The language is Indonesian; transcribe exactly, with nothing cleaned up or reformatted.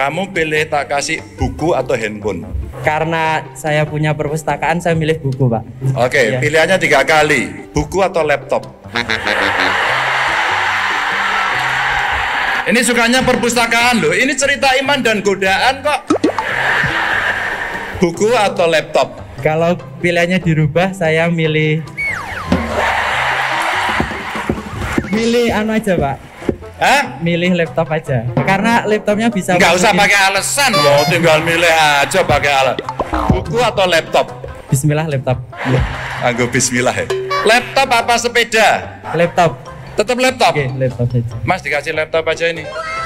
Kamu pilih tak kasih buku atau handphone? Karena saya punya perpustakaan, saya milih buku, Pak. Oke, okay, iya. Pilihannya tiga kali. Buku atau laptop? Ini sukanya perpustakaan loh. Ini cerita iman dan godaan kok. Buku atau laptop? Kalau pilihannya dirubah, saya milih... Milih anu aja, Pak. Hah? Milih laptop aja. Karena laptopnya bisa... Nggak usah pakai alasan loh, tinggal milih aja pakai alasan. Buku atau laptop? Bismillah, laptop. Anggo bismillah ya. Laptop apa sepeda? Laptop. Tetap laptop? Oke, laptop aja. Mas, dikasih laptop aja ini.